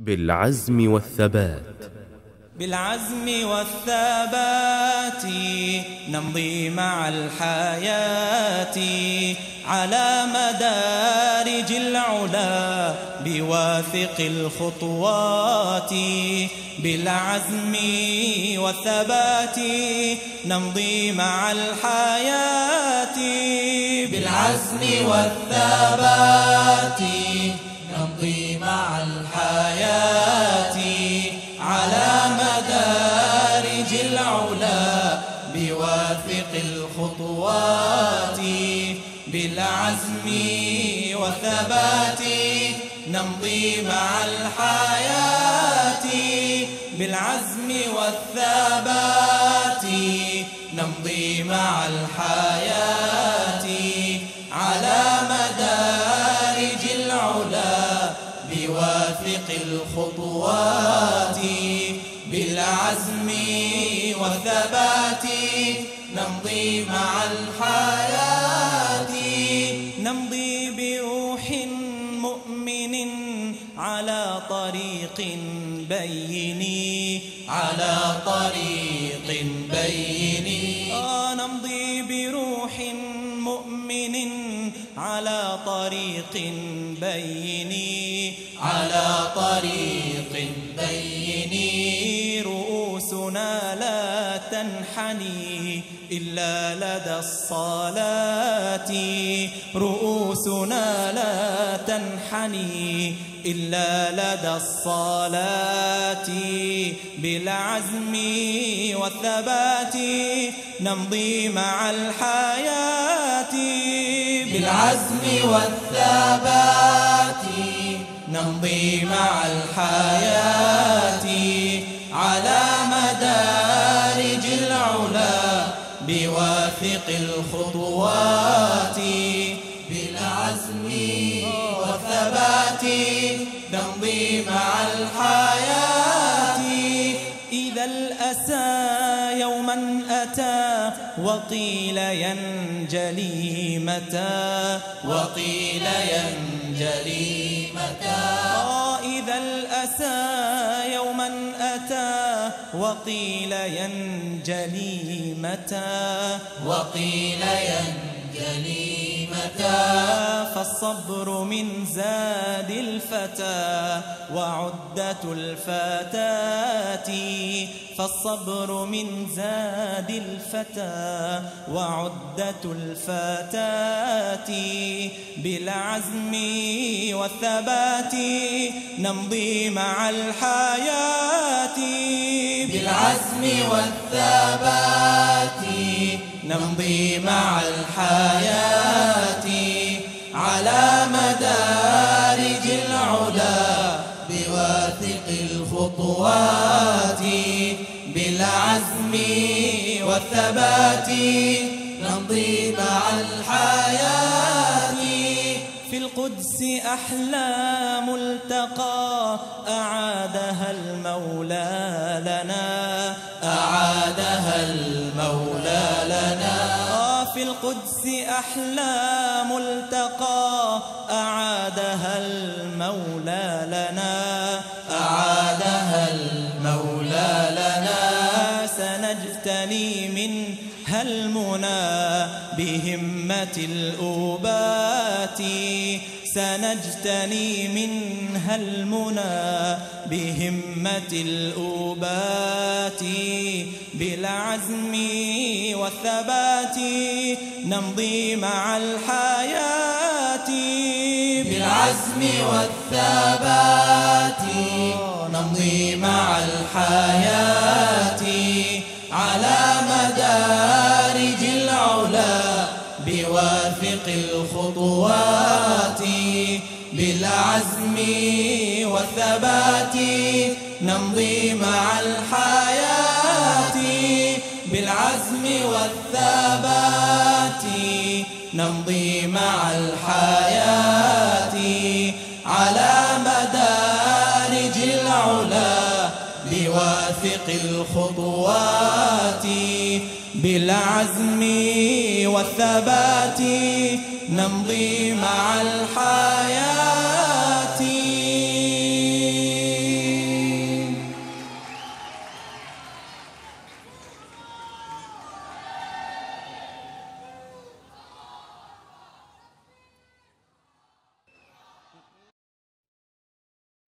بالعزم والثبات. بالعزم والثبات نمضي مع الحياة على مدارج العلا بواثق الخطوات. بالعزم والثبات نمضي مع الحياة. بالعزم والثبات نمضي مع الحياة على مدارج العلا بواثق الخطوات. بالعزم والثبات نمضي مع الحياة. بالعزم والثبات نمضي مع الحياة على مدارج العلا بواثق الخطوات. بالعزم والثبات نمضي مع الحياة. نمضي بروح مؤمن على طريق بيني. على طريق بيني نمضي بروح مؤمن على طريق بيني. على طريق بيني رؤوسنا لا تنحني إلا لدى الصلاة. رؤوسنا لا تنحني إلا لدى الصلاة. بالعزم والثبات نمضي مع الحياة. بالعزم والثبات نمضي مع الحياة على مدارج العلا بواثق الخطوات. بالعزم والثبات نمضي مع الحياة. إذا الأسى يوما أتى وقيل ينجلي متى. وقيل ينجلي متى إذا الأسى يوما أتى وقيل ينجلي متى. وقيل ينجلي متى فالصبر من زاد الفتى وعدة الفتاة. فالصبر من زاد الفتى وعدة الفتاة. بالعزم والثبات نمضي مع الحياة. بالعزم والثبات نمضي مع الحياة على مدارج العلا بواثق الخطوات. بالعزم والثبات نمضي مع الحياة. في القدس أحلى ملتقى أعادها المولى لنا. أعادها المولى لنا في القدس أحلى ملتقى أعادها المولى لنا. أعادها المولى لنا سنجتني منها المنى بهمة الأبات. سنجتني منها المنى بهمة الأبات. بالعزم والثبات نمضي مع الحياة. بالعزم والثبات نمضي مع الحياة على مدارج العلا بواثق الخطوات. بالعزم والثبات نمضي مع الحياة. بالعزم والثبات نمضي مع الحياة على مدارج العلا بواثق الخطوات. بالعزم والثبات نمضي مع الحياة.